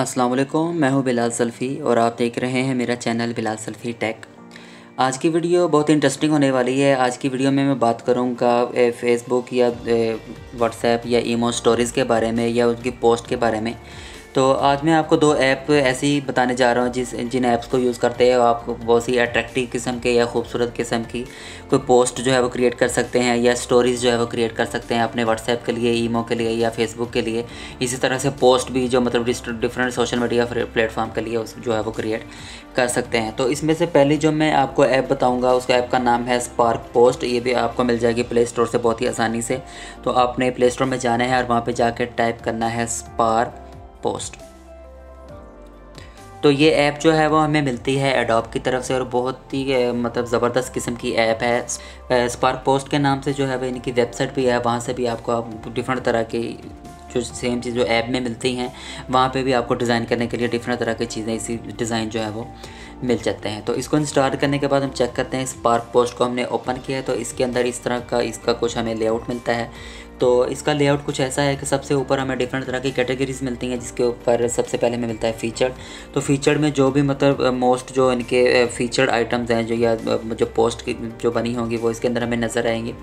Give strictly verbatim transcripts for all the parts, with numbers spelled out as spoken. अस्सलाम वालेकुम, मैं हूं बिलाल सल्फ़ी और आप देख रहे हैं मेरा चैनल बिलाल सल्फ़ी टेक। आज की वीडियो बहुत इंटरेस्टिंग होने वाली है। आज की वीडियो में मैं बात करूंगा फेसबुक या व्हाट्सएप या ईमो स्टोरीज़ के बारे में या उनकी पोस्ट के बारे में। तो आज मैं आपको दो ऐप ऐसी बताने जा रहा हूँ जिस जिन ऐप्स को यूज़ करते हैं आप बहुत सी अट्रैक्टिव किस्म के या खूबसूरत किस्म की कोई पोस्ट जो है वो क्रिएट कर सकते हैं या स्टोरीज़ जो है वो क्रिएट कर सकते हैं अपने व्हाट्सएप के लिए, ईमो के लिए या फेसबुक के लिए। इसी तरह से पोस्ट भी जो मतलब डिफरेंट सोशल मीडिया प्लेटफॉर्म के लिए जो है वो क्रिएट कर सकते हैं। तो इसमें से पहले जो मैं आपको ऐप बताऊँगा उसका ऐप का नाम है स्पार्क पोस्ट। ये भी आपको मिल जाएगी प्ले स्टोर से बहुत ही आसानी से। तो आपने प्ले स्टोर में जाना है और वहाँ पर जाकर टाइप करना है स्पार्क पोस्ट। तो ये ऐप जो है वो हमें मिलती है एडोब की तरफ से और बहुत ही मतलब ज़बरदस्त किस्म की ऐप है। स्पार्क पोस्ट के नाम से जो है वो इनकी वेबसाइट भी है, वहाँ से भी आपको आप डिफरेंट तरह की जो सेम चीज़ जो ऐप में मिलती हैं वहाँ पे भी आपको डिज़ाइन करने के लिए डिफरेंट तरह की चीज़ें इसी डिज़ाइन जो है वो मिल जाते हैं। तो इसको इंस्टॉल करने के बाद हम चेक करते हैं स्पार्क पोस्ट को हमने ओपन किया है तो इसके अंदर इस तरह का इसका कुछ हमें लेआउट मिलता है। तो इसका लेआउट कुछ ऐसा है कि सबसे ऊपर हमें डिफरेंट तरह की कैटेगरीज़ मिलती हैं जिसके ऊपर सबसे पहले हमें मिलता है फ़ीचर्ड। तो फ़ीचर्ड में जो भी मतलब मोस्ट जो इनके फ़ीचर्ड आइटम्स हैं जो या जो पोस्ट की जो बनी होंगी वो इसके अंदर हमें नज़र आएंगी।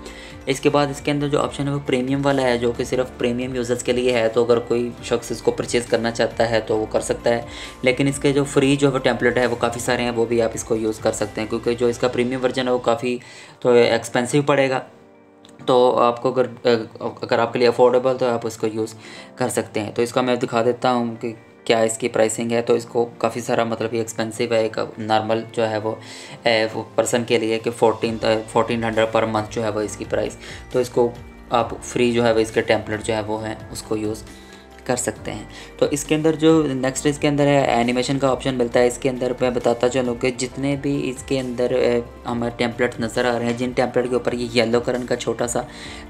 इसके बाद इसके अंदर जो ऑप्शन है वो प्रीमियम वाला है जो कि सिर्फ प्रीमियम यूज़र्स के लिए है। तो अगर कोई शख्स इसको परचेज़ करना चाहता है तो वो कर सकता है, लेकिन इसके जो फ्री जो है टेम्पलेट है वो काफ़ी सारे हैं, वो भी आप इसको यूज़ कर सकते हैं क्योंकि जो इसका प्रीमियम वर्जन है वो काफ़ी तो एक्सपेंसिव पड़ेगा। तो आपको अगर अगर आपके लिए अफोर्डेबल तो आप इसको यूज़ कर सकते हैं। तो इसका मैं दिखा देता हूँ कि क्या इसकी प्राइसिंग है। तो इसको काफ़ी सारा मतलब ये एक्सपेंसिव है एक नॉर्मल जो है वो, वो पर्सन के लिए कि फोर्टीन फोर्टीन हंड्रेड पर मंथ जो है वो इसकी प्राइस। तो इसको आप फ्री जो है वो इसके टेम्पलेट जो है वो हैं उसको यूज़ कर सकते हैं। तो इसके अंदर जो नेक्स्ट इसके अंदर है एनिमेशन का ऑप्शन मिलता है। इसके अंदर मैं बताता चलूँ कि जितने भी इसके अंदर हमारे टेम्पलेट्स नज़र आ रहे हैं जिन टेम्पलेट के ऊपर ये येलो कलर का छोटा सा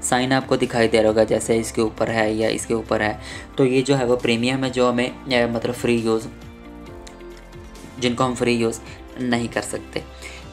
साइन आपको दिखाई दे रहा होगा जैसे इसके ऊपर है या इसके ऊपर है, तो ये जो है वो प्रीमियम है जो हमें मतलब फ्री यूज़ जिनको हम फ्री यूज़ नहीं कर सकते।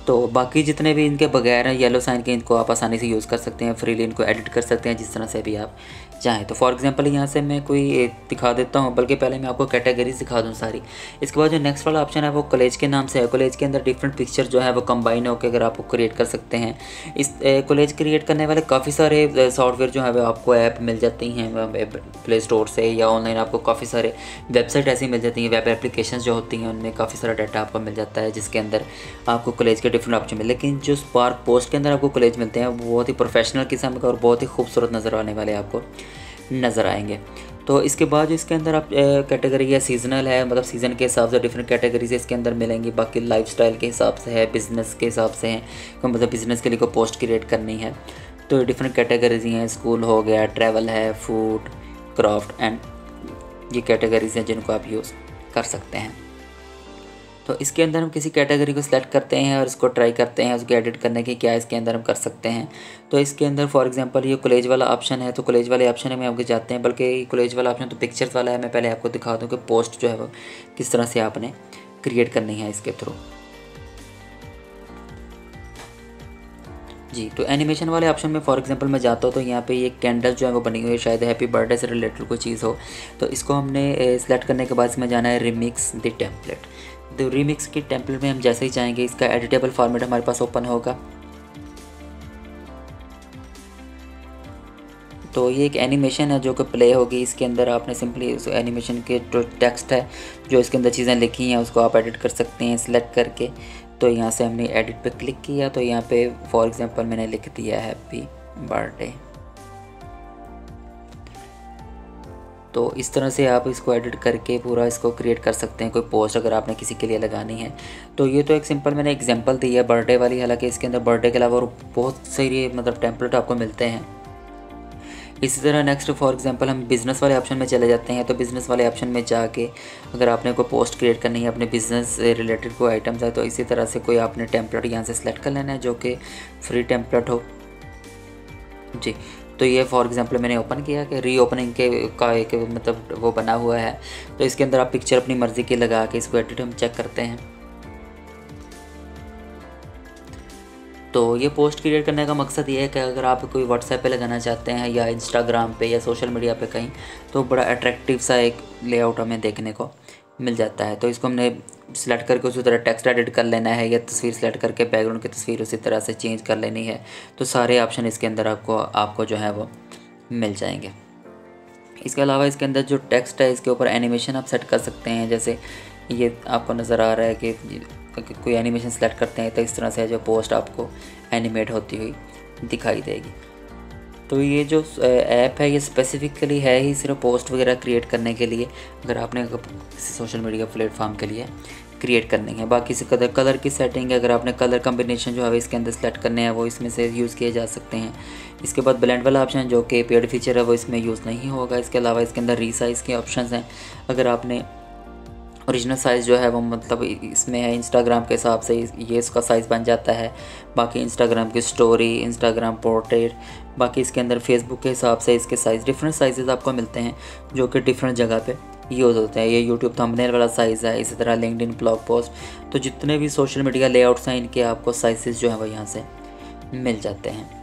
तो बाकी जितने भी इनके बगैर हैं येलो साइन के इनको आप आसानी से यूज़ कर सकते हैं, फ्रीली इनको एडिट कर सकते हैं जिस तरह से भी आप चाहें। तो फॉर एग्जांपल यहाँ से मैं कोई दिखा देता हूँ, बल्कि पहले मैं आपको कैटेगरीज दिखा दूँ सारी। इसके बाद जो नेक्स्ट वाला ऑप्शन है वो कॉलेज के नाम से है। कॉलेज के अंदर डिफरेंट पिक्चर जो है वो कंबाइन होकर अगर आप क्रिएट कर सकते हैं। इस कॉलेज क्रिएट करने वाले काफ़ी सारे सॉफ्टवेयर जो है वो आपको ऐप मिल जाती हैं प्ले स्टोर से या ऑनलाइन आपको काफ़ी सारे वेबसाइट ऐसी मिल जाती हैं, वेब एप्लीकेशन जो होती हैं उनमें काफ़ी सारा डाटा आपको मिल जाता है जिसके अंदर आपको कॉलेज डिफरेंट ऑप्शन मिले। लेकिन जो स्पार्क पोस्ट के अंदर आपको कॉलेज मिलते हैं बहुत ही प्रोफेशनल किस्म का और बहुत ही खूबसूरत नज़र आने वाले आपको नज़र आएंगे। तो इसके बाद जो इसके अंदर आप कैटेगरी है सीजनल है, मतलब सीज़न के हिसाब से डिफरेंट कैटेगरीज इसके अंदर मिलेंगी। बाकी लाइफस्टाइल के हिसाब से है, बिज़नेस के हिसाब से है, मतलब बिज़नेस के लिए कोई पोस्ट क्रिएट करनी है तो डिफरेंट कैटेगरीज हैं। स्कूल हो गया, ट्रैवल है, फूड, क्राफ्ट एंड ये कैटेगरीज हैं जिनको आप यूज़ कर सकते हैं। तो इसके अंदर हम किसी कैटेगरी को सिलेक्ट करते हैं और इसको ट्राई करते हैं उसको एडिट करने की क्या इसके अंदर हम कर सकते हैं। तो इसके अंदर फॉर एग्जांपल ये कॉलेज वाला ऑप्शन है। तो कॉलेज वाले ऑप्शन में आपके जाते हैं, बल्कि कॉलेज वाला ऑप्शन तो पिक्चर्स वाला है। मैं पहले आपको दिखा दूँ कि पोस्ट जो है वो किस तरह से आपने क्रिएट करनी है इसके थ्रू जी। तो एनिमेशन वाले ऑप्शन में फॉर एग्जांपल मैं जाता हूँ तो यहाँ पे ये कैंडल जो है वो बनी हुई है, शायद हैप्पी बर्थडे से रिलेटेड कोई चीज़ हो। तो इसको हमने सिलेक्ट करने के बाद इसमें जाना है रिमिक्स द टेम्पलेट। तो रीमिक्स की टेम्पलेट में हम जैसे ही जाएंगे इसका एडिटेबल फॉर्मेट हमारे पास ओपन होगा। तो ये एक एनिमेशन है जो कि प्ले होगी। इसके अंदर आपने सिंपली उस एनिमेशन के जो टेक्स्ट है जो इसके अंदर चीज़ें लिखी हैं उसको आप एडिट कर सकते हैं सिलेक्ट करके। तो यहाँ से हमने एडिट पे क्लिक किया तो यहाँ पे फॉर एग्जांपल मैंने लिख दिया हैप्पी बर्थडे। तो इस तरह से आप इसको एडिट करके पूरा इसको क्रिएट कर सकते हैं कोई पोस्ट अगर आपने किसी के लिए लगानी है। तो ये तो एक सिंपल मैंने एग्जांपल दी है बर्थडे वाली, हालांकि इसके अंदर बर्थडे के अलावा और बहुत सारे मतलब टेम्पलेट आपको मिलते हैं। इसी तरह नेक्स्ट फॉर एग्जांपल हम बिज़नेस वाले ऑप्शन में चले जाते हैं। तो बिज़नेस वाले ऑप्शन में जाके अगर आपने कोई पोस्ट क्रिएट करनी है अपने बिज़नेस रिलेटेड कोई आइटम्स है तो इसी तरह से कोई आपने टेम्पलेट यहाँ से सेलेक्ट कर लेना है जो कि फ्री टेम्पलेट हो जी। तो ये फॉर एग्जांपल मैंने ओपन किया कि री ओपनिंग के का एक मतलब वो बना हुआ है। तो इसके अंदर आप पिक्चर अपनी मर्ज़ी की लगा के इसको एडिट हम चेक करते हैं। तो ये पोस्ट क्रिएट करने का मकसद ये है कि अगर आप कोई व्हाट्सएप पे लगाना चाहते हैं या इंस्टाग्राम पे या सोशल मीडिया पे कहीं, तो बड़ा अट्रैक्टिव सा एक लेआउट हमें देखने को मिल जाता है। तो इसको हमने सेलेक्ट करके उसी तरह टेक्स्ट एडिट कर लेना है या तस्वीर सेलेक्ट करके बैकग्राउंड की तस्वीर उसी तरह से चेंज कर लेनी है। तो सारे ऑप्शन इसके अंदर आपको आपको जो है वो मिल जाएंगे। इसके अलावा इसके अंदर जो टेक्स्ट है इसके ऊपर एनिमेशन आप सेट कर सकते हैं। जैसे ये आपको नज़र आ रहा है कि कोई एनिमेशन सेलेक्ट करते हैं तो इस तरह से जो पोस्ट आपको एनिमेट होती हुई दिखाई देगी। तो ये जो ऐप है ये स्पेसिफिकली है ही सिर्फ पोस्ट वगैरह क्रिएट करने के लिए, अगर आपने सोशल मीडिया प्लेटफॉर्म के लिए क्रिएट करनी है। बाकी से कलर कलर की सेटिंग है, अगर आपने कलर कम्बिनेशन जो है इसके अंदर सेलेक्ट करने हैं वो इसमें से यूज़ किए जा सकते हैं। इसके बाद ब्लेंड वाला ऑप्शन जो कि पेड फीचर है वो इसमें यूज़ नहीं होगा। इसके अलावा इसके अंदर रीसाइज़ के ऑप्शन हैं, अगर आपने ओरिजिनल साइज़ जो है वो मतलब इसमें है इंस्टाग्राम के हिसाब से ये इसका साइज़ बन जाता है। बाकी इंस्टाग्राम की स्टोरी, इंस्टाग्राम पोर्ट्रेट, बाकी इसके अंदर फेसबुक के हिसाब से इसके साइज़ डिफरेंट साइजेस आपको मिलते हैं जो कि डिफरेंट जगह पे यूज़ होते हैं। ये यूट्यूब थंबनेल वाला साइज़ है, इसी तरह लिंक्डइन ब्लॉग पोस्ट। तो जितने भी सोशल मीडिया लेआउट्स हैं इनके आपको साइजेस जो हैं वो यहाँ से मिल जाते हैं।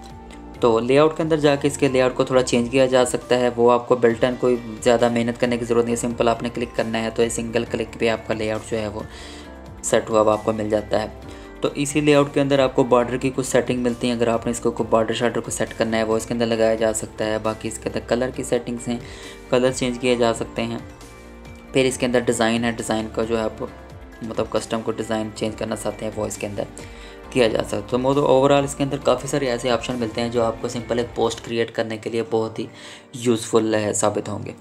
तो लेआउट के अंदर जाके इसके लेआउट को थोड़ा चेंज किया जा सकता है, वो आपको बिल्ट इन कोई ज़्यादा मेहनत करने की ज़रूरत नहीं है। सिंपल आपने क्लिक करना है तो ये सिंगल क्लिक पे आपका लेआउट जो है वो सेट हुआ हुआ आपको मिल जाता है। तो इसी लेआउट के अंदर आपको बॉर्डर की कुछ सेटिंग मिलती है, अगर आपने इसको कोई बॉर्डर शार्डर को सेट करना है वो इसके अंदर लगाया जा सकता है। बाकी इसके अंदर कलर की सेटिंग्स हैं, कलर चेंज किए जा सकते हैं। फिर इसके अंदर डिज़ाइन है, डिज़ाइन का जो है आप मतलब कस्टम को डिज़ाइन चेंज करना चाहते हैं वो इसके अंदर किया जा सकता है। तो मतलब ओवरऑल इसके अंदर काफ़ी सारे ऐसे ऑप्शन मिलते हैं जो आपको सिंपल एक पोस्ट क्रिएट करने के लिए बहुत ही यूज़फुल साबित होंगे।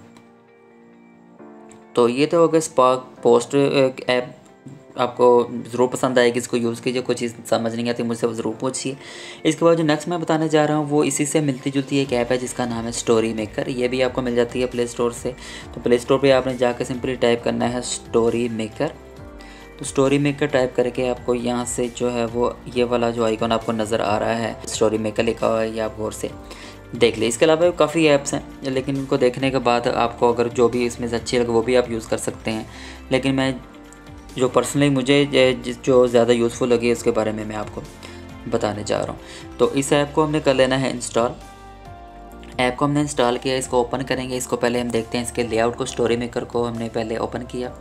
तो ये तो हो गया स्पार्क पोस्ट ऐप, आपको ज़रूर पसंद आएगी, इसको यूज़ कीजिए। कोई चीज़ समझ नहीं आती मुझसे ज़रूर पूछिए। इसके बाद जो नेक्स्ट मैं बताने जा रहा हूँ वो इसी से मिलती जुलती एक ऐप है जिसका नाम है स्टोरी मेकर। ये भी आपको मिल जाती है प्ले स्टोर से। तो प्ले स्टोर पर आपने जाकर सिंपली टाइप करना है स्टोरी मेकर। तो स्टोरी मेकर टाइप करके आपको यहाँ से जो है वो ये वाला जो आइकॉन आपको नज़र आ रहा है स्टोरी मेकर लिखा हुआ है, ये आप गौर से देख ले। इसके अलावा काफ़ी ऐप्स हैं लेकिन इनको देखने के बाद आपको अगर जो भी इसमें से अच्छी लगे वो भी आप यूज़ कर सकते हैं। लेकिन मैं जो पर्सनली मुझे जो ज़्यादा यूज़फुल लगी उसके बारे में मैं आपको बताने जा रहा हूँ। तो इस ऐप को हमने कर लेना है इंस्टॉल। ऐप को हमने इंस्टॉल किया, इसको ओपन करेंगे। इसको पहले हम देखते हैं इसके लेआउट को। स्टोरी मेकर को हमने पहले ओपन किया।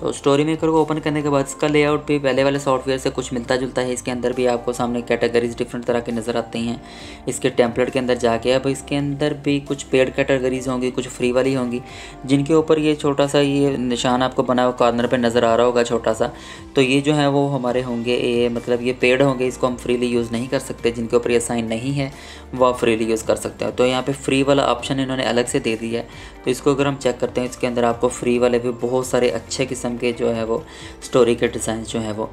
तो स्टोरी मेकर को ओपन करने के बाद इसका लेआउट भी पहले वाले सॉफ्टवेयर से कुछ मिलता जुलता है। इसके अंदर भी आपको सामने कैटेगरीज डिफरेंट तरह की नज़र आती हैं। इसके टेम्पलेट के अंदर जाके अब इसके अंदर भी कुछ पेड कैटेगरीज होंगी, कुछ फ्री वाली होंगी, जिनके ऊपर ये छोटा सा ये निशान आपको बना हुआ कॉर्नर पर नज़र आ रहा होगा छोटा सा। तो ये जो है वो हमारे होंगे, ये मतलब ये पेड होंगे, इसको हम फ्रीली यूज़ नहीं कर सकते। जिनके ऊपर ये साइन नहीं है वह फ्रीली यूज़ कर सकते हैं। तो यहाँ पर फ्री वाला ऑप्शन इन्होंने अलग से दे दिया है। तो इसको अगर हम चेक करते हैं इसके अंदर आपको फ्री वाले भी बहुत सारे अच्छे किस्म के जो है वो स्टोरी के डिज़ाइन जो है वो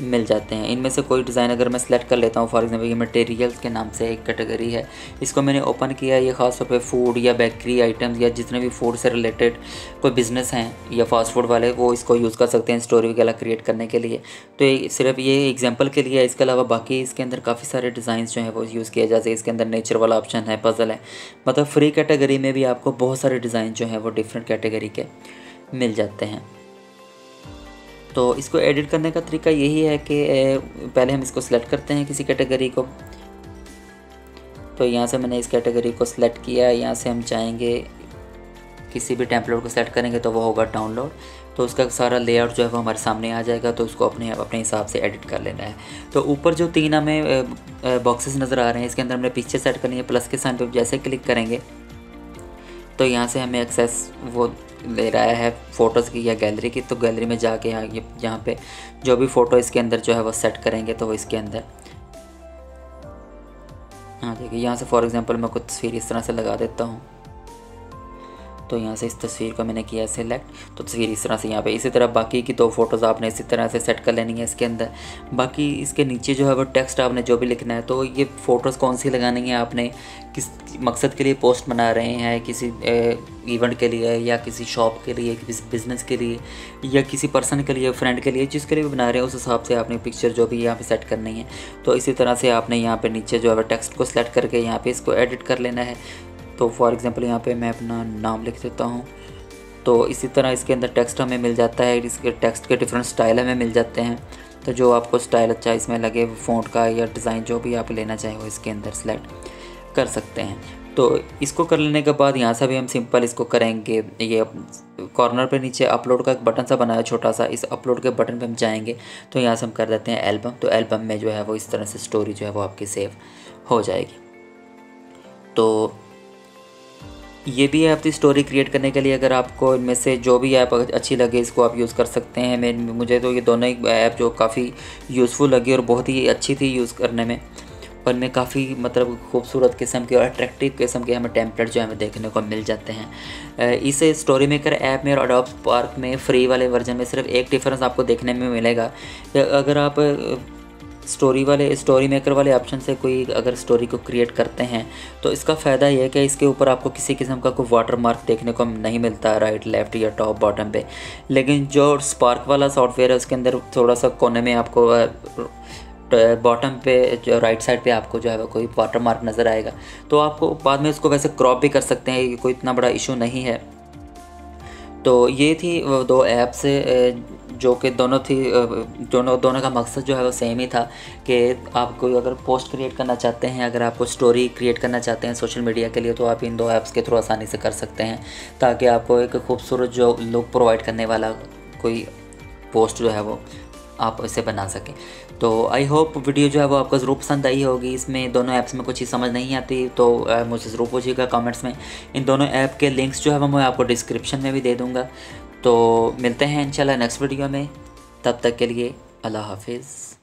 मिल जाते हैं। इनमें से कोई डिज़ाइन अगर मैं सेलेक्ट कर लेता हूँ, फॉर एग्जांपल ये मटेरियल्स के नाम से एक कैटेगरी है, इसको मैंने ओपन किया। ये खासतौर पे फूड या बेकरी आइटम्स या जितने भी फूड से रिलेटेड कोई बिजनेस हैं या फास्ट फूड वाले वो इसको यूज़ कर सकते हैं स्टोरी वगैरह क्रिएट करने के लिए। तो ये सिर्फ ये एग्जाम्पल के लिए है। इसके अलावा बाकी इसके अंदर काफ़ी सारे डिज़ाइन जो है वो यूज़ किया जाते हैं। इसके अंदर नेचर वाला ऑप्शन है, पजल है, मतलब फ्री कैटेगरी में भी आपको बहुत सारे डिज़ाइन जो है वो डिफरेंट कैटेगरी के मिल जाते हैं। तो इसको एडिट करने का तरीका यही है कि पहले हम इसको सेलेक्ट करते हैं किसी कैटेगरी को। तो यहाँ से मैंने इस कैटेगरी को सिलेक्ट किया। यहाँ से हम चाहेंगे किसी भी टेम्पलेट को सेलेक्ट करेंगे तो वो होगा डाउनलोड। तो उसका सारा लेआउट जो है वो हमारे सामने आ जाएगा। तो उसको अपने अपने हिसाब से एडिट कर लेना है। तो ऊपर जो तीन हमें बॉक्सेस नज़र आ रहे हैं इसके अंदर हमने पिक्चर सेट करनी है। प्लस के साइन पर जैसे क्लिक करेंगे तो यहाँ से हमें एक्सेस वो ले रहा है फ़ोटोज़ की या गैलरी की। तो गैलरी में जाके यहाँ ये यहाँ पे जो भी फ़ोटो इसके अंदर जो है वो सेट करेंगे तो वो इसके अंदर हाँ देखिए। यहाँ से फॉर एग्जांपल मैं कुछ तस्वीर इस तरह से लगा देता हूँ। तो यहाँ से इस तस्वीर को मैंने किया सेलेक्ट। तो तस्वीर इस तरह से यहाँ पे इसी तरह बाकी की दो फोटोज़ आपने इसी तरह से सेट कर लेनी है इसके अंदर। बाकी इसके नीचे जो है वो टेक्स्ट आपने जो भी लिखना है। तो ये फ़ोटोज़ कौन सी लगानी है, आपने किस मकसद के लिए पोस्ट बना रहे हैं, किसी इवेंट के लिए या किसी शॉप के लिए, किसी बिज़नेस के लिए या किसी पर्सन के लिए, फ्रेंड के लिए, जिसके लिए भी बना रहे हैं उस हिसाब से आपने पिक्चर जो भी यहाँ पर सेट करनी है। तो इसी तरह से आपने यहाँ पर नीचे जो है वो टेक्स्ट को सेलेक्ट करके यहाँ पर इसको एडिट कर लेना है। तो फॉर एग्जांपल यहाँ पे मैं अपना नाम लिख देता हूँ। तो इसी तरह इसके अंदर टेक्स्ट हमें मिल जाता है। इसके टेक्स्ट के डिफरेंट स्टाइल हमें मिल जाते हैं। तो जो आपको स्टाइल अच्छा इसमें लगे, फ़ॉन्ट का या डिज़ाइन जो भी आप लेना चाहें वो इसके अंदर सेलेक्ट कर सकते हैं। तो इसको कर लेने के बाद यहाँ से भी हम सिंपल इसको करेंगे, ये कॉर्नर पे नीचे अपलोड का एक बटन सा बनाया छोटा सा, इस अपलोड के बटन पे हम जाएंगे तो यहाँ से हम कर देते हैं एल्बम। तो एल्बम में जो है वो इस तरह से स्टोरी जो है वो आपकी सेव हो जाएगी। तो ये भी है आपकी स्टोरी क्रिएट करने के लिए। अगर आपको इनमें से जो भी ऐप अच्छी लगे इसको आप यूज़ कर सकते हैं। मैं मुझे तो ये दोनों ही ऐप जो काफ़ी यूज़फुल लगी और बहुत ही अच्छी थी यूज़ करने में, और इनमें काफ़ी मतलब खूबसूरत किस्म के और अट्रैक्टिव किस्म के हमें टेम्पलेट जो हमें देखने को मिल जाते हैं। इस स्टोरी मेकर ऐप में और एडोब स्पार्क में फ्री वाले वर्जन में सिर्फ एक डिफरेंस आपको देखने में मिलेगा। अगर आप स्टोरी वाले स्टोरी मेकर वाले ऑप्शन से कोई अगर स्टोरी को क्रिएट करते हैं तो इसका फ़ायदा यह है कि इसके ऊपर आपको किसी किस्म का कोई वाटर मार्क देखने को नहीं मिलता, राइट लेफ़्ट या टॉप बॉटम पे। लेकिन जो स्पार्क वाला सॉफ्टवेयर है उसके अंदर थोड़ा सा कोने में आपको बॉटम पे जो राइट साइड पे आपको जो है वो कोई वाटर मार्क नज़र आएगा। तो आपको बाद में इसको वैसे क्रॉप भी कर सकते हैं, ये कोई इतना बड़ा इशू नहीं है। तो ये थी वो दो ऐप्स जो कि दोनों थी दोनों दोनों का मकसद जो है वो सेम ही था कि आप कोई अगर पोस्ट क्रिएट करना चाहते हैं, अगर आपको स्टोरी क्रिएट करना चाहते हैं सोशल मीडिया के लिए, तो आप इन दो ऐप्स के थ्रू आसानी से कर सकते हैं, ताकि आपको एक खूबसूरत जो लुक प्रोवाइड करने वाला कोई पोस्ट जो है वो आप इसे बना सकें। तो आई होप वीडियो जो है वो आपको ज़रूर पसंद आई होगी। इसमें दोनों ऐप्स में कुछ ही समझ नहीं आती तो आ, मुझे ज़रूर पूछिएगा कमेंट्स में। इन दोनों ऐप के लिंक्स जो है वो मैं आपको डिस्क्रिप्शन में भी दे दूँगा। तो मिलते हैं इंशाल्लाह नेक्स्ट वीडियो में, तब तक के लिए अल्लाह हाफिज़।